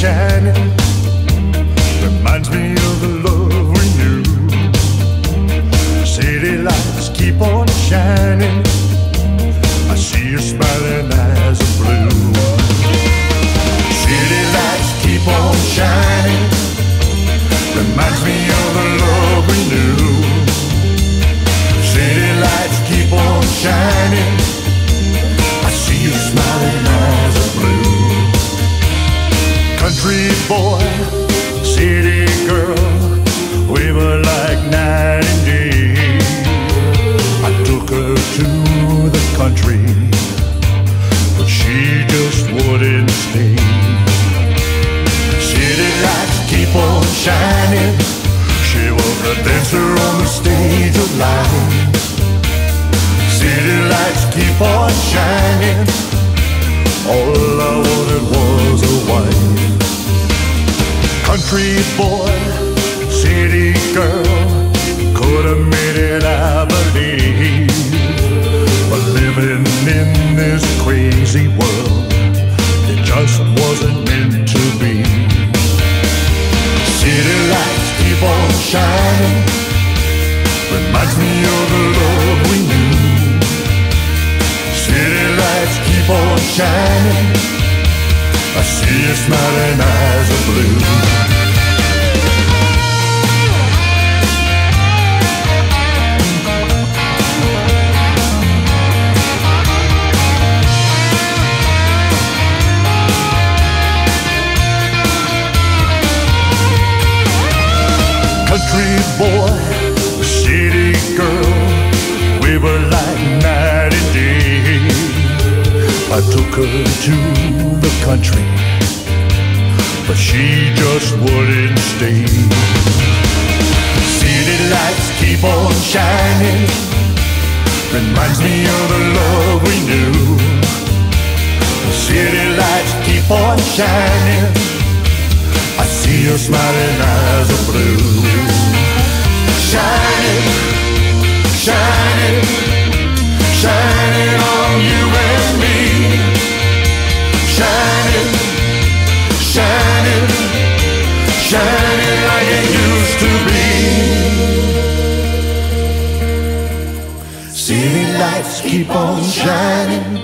shining, reminds me of the love we knew. City lights keep on shining, I see your smiling eyes of blue. City lights keep on shining, reminds me of the love we knew. City lights keep on shining, I see your smiling eyes of blue. Country boy, city girl, we were like night and day. I took her to the country, but she just wouldn't stay. City lights keep on shining, she was a dancer on the stage of life. City lights keep on shining, all I wanted was a wife. Country boy, city girl, could have made it, I believe. But living in this crazy world, it just wasn't meant to be. City lights keep on shining, reminds me of the love we knew. City lights keep on shining, I see your smiling eyes of blue. Country boy, city girl, we were like night and day. I took her to the country, but she just wouldn't stay. City lights keep on shining, reminds me of the love we knew. City lights keep on shining, I see your smiling eyes of blue. Shining, shining, shining on you and me. Shining, shining, shining like it used to be. City lights keep on shining,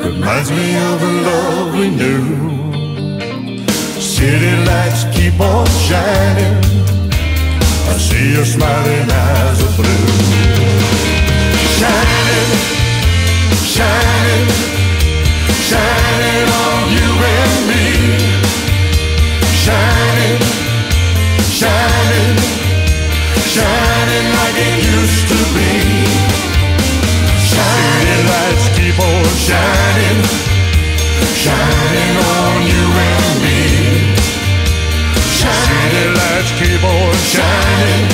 reminds me of the love we knew. City lights keep on shining, I see your smiling eyes of blue. Shining, shining, shining on you and me. Shining, shining, shining like it used to be. City lights keep on shining, shining on you and me. City lights keep on shining.